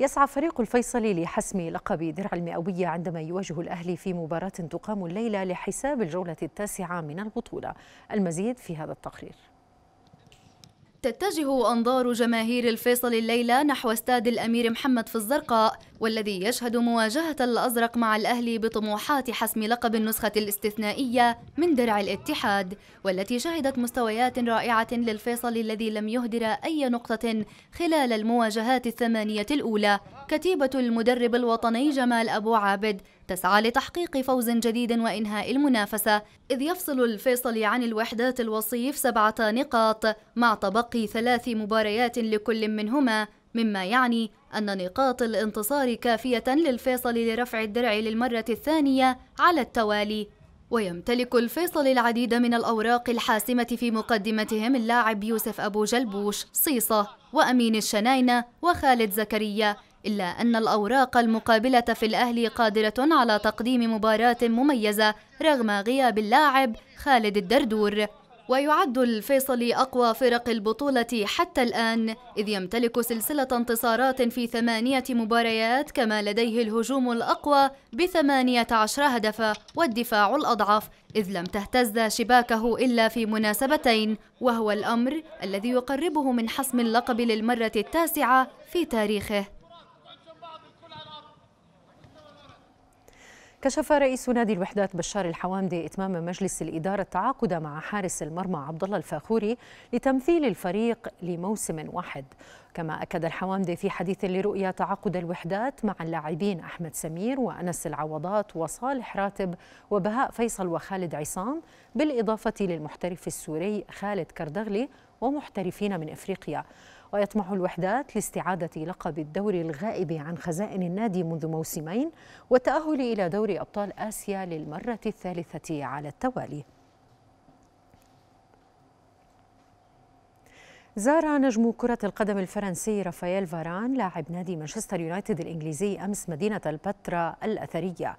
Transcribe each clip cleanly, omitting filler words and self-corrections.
يسعى فريق الفيصلي لحسم لقب درع المئوية عندما يواجه الأهلي في مباراة تقام الليلة لحساب الجولة التاسعة من البطولة. المزيد في هذا التقرير. تتجه أنظار جماهير الفيصل الليلة نحو استاد الأمير محمد في الزرقاء، والذي يشهد مواجهة الأزرق مع الأهلي بطموحات حسم لقب النسخة الاستثنائية من درع الاتحاد، والتي شهدت مستويات رائعة للفيصل الذي لم يهدر أي نقطة خلال المواجهات الثمانية الأولى. كتيبة المدرب الوطني جمال أبو عابد تسعى لتحقيق فوز جديد وإنهاء المنافسة، إذ يفصل الفيصل عن الوحدات الوصيف 7 نقاط مع تبقي 3 مباريات لكل منهما، مما يعني أن نقاط الانتصار كافية للفيصل لرفع الدرع للمرة الثانية على التوالي. ويمتلك الفيصل العديد من الأوراق الحاسمة، في مقدمتهم اللاعب يوسف أبو جلبوش، صيصة وأمين الشناينة وخالد زكريا، إلا أن الأوراق المقابلة في الأهلي قادرة على تقديم مباراة مميزة رغم غياب اللاعب خالد الدردور. ويعد الفيصلي أقوى فرق البطولة حتى الآن، إذ يمتلك سلسلة انتصارات في 8 مباريات، كما لديه الهجوم الأقوى ب18 هدف والدفاع الأضعف، إذ لم تهتز شباكه إلا في مناسبتين، وهو الأمر الذي يقربه من حسم اللقب للمرة التاسعة في تاريخه. كشف رئيس نادي الوحدات بشار الحوامدي إتمام مجلس الإدارة التعاقد مع حارس المرمى عبد الله الفاخوري لتمثيل الفريق لموسم واحد. كما أكد الحوامدي في حديث لرؤية تعاقد الوحدات مع اللاعبين أحمد سمير وأنس العوضات وصالح راتب وبهاء فيصل وخالد عصام، بالإضافة للمحترف السوري خالد كردغلي ومحترفين من إفريقيا. ويطمح الوحدات لاستعادة لقب الدوري الغائب عن خزائن النادي منذ موسمين والتأهل إلى دوري أبطال آسيا للمرة 3 على التوالي. زار نجم كرة القدم الفرنسي رافائيل فاران لاعب نادي مانشستر يونايتد الإنجليزي أمس مدينة البتراء الأثرية.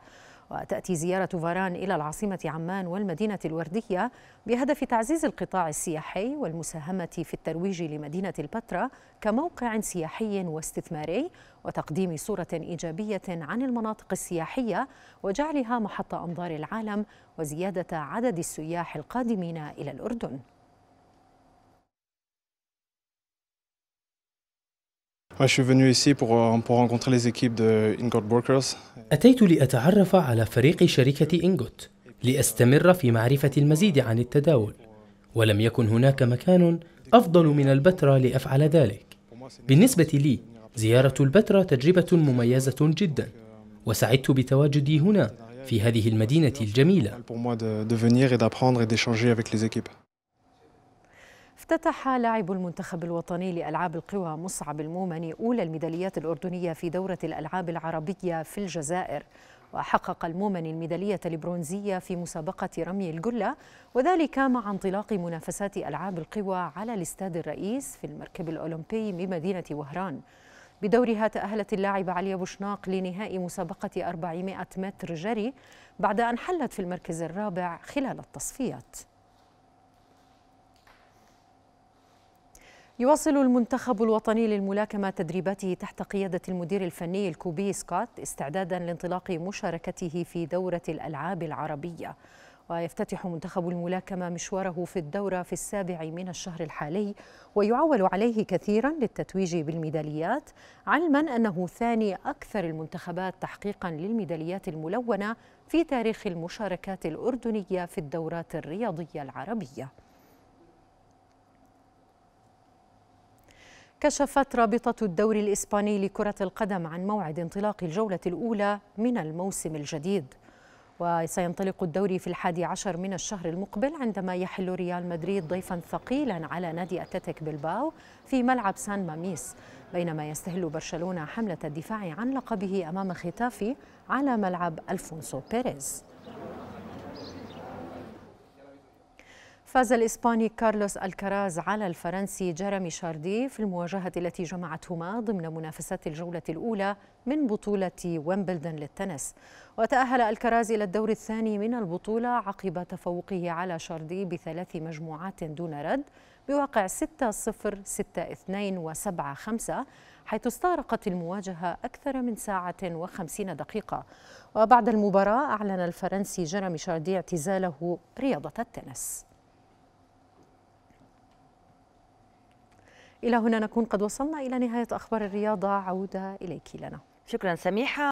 وتأتي زيارة فاران إلى العاصمة عمان والمدينة الوردية بهدف تعزيز القطاع السياحي والمساهمة في الترويج لمدينة البتراء كموقع سياحي واستثماري، وتقديم صورة إيجابية عن المناطق السياحية وجعلها محط أنظار العالم وزيادة عدد السياح القادمين إلى الأردن. أتيت لأتعرف على فريق شركة إنجوت لأستمر في معرفة المزيد عن التداول، ولم يكن هناك مكان أفضل من البتراء لأفعل ذلك. بالنسبة لي زيارة البتراء تجربة مميزة جدا، وسعدت بتواجدي هنا في هذه المدينة الجميلة. افتتح لاعب المنتخب الوطني لألعاب القوى مصعب المومني أولى الميداليات الأردنية في دورة الألعاب العربية في الجزائر. وحقق المومني الميدالية البرونزية في مسابقة رمي الجلة، وذلك مع انطلاق منافسات ألعاب القوى على الاستاد الرئيس في المركب الأولمبي بمدينة وهران. بدورها تأهلت اللاعبة علي بوشناق لنهائي مسابقة 400 متر جري بعد أن حلت في المركز الرابع خلال التصفيات. يواصل المنتخب الوطني للملاكمة تدريباته تحت قيادة المدير الفني الكوبي سكوت استعدادا لانطلاق مشاركته في دورة الألعاب العربية. ويفتتح منتخب الملاكمة مشواره في الدورة في 7 من الشهر الحالي، ويعول عليه كثيرا للتتويج بالميداليات، علما أنه ثاني أكثر المنتخبات تحقيقا للميداليات الملونة في تاريخ المشاركات الأردنية في الدورات الرياضية العربية. كشفت رابطة الدوري الإسباني لكرة القدم عن موعد انطلاق الجولة الأولى من الموسم الجديد، وسينطلق الدوري في 11 من الشهر المقبل عندما يحل ريال مدريد ضيفا ثقيلا على نادي أتلتيك بيلباو في ملعب سان ماميس، بينما يستهل برشلونة حملة الدفاع عن لقبه أمام خيتافي على ملعب ألفونسو بيريز. فاز الإسباني كارلوس ألكاراز على الفرنسي جيريمي شاردي في المواجهة التي جمعتهما ضمن منافسات الجولة الأولى من بطولة ويمبلدن للتنس. وتأهل ألكاراز إلى الدور الثاني من البطولة عقب تفوقه على شاردي ب3 مجموعات دون رد بواقع 6-0، 6-2 و7-5، حيث استغرقت المواجهة أكثر من ساعة و50 دقيقة. وبعد المباراة أعلن الفرنسي جيريمي شاردي اعتزاله رياضة التنس. إلى هنا نكون قد وصلنا إلى نهاية أخبار الرياضة، عودة إليك لنا. شكرا سميحة.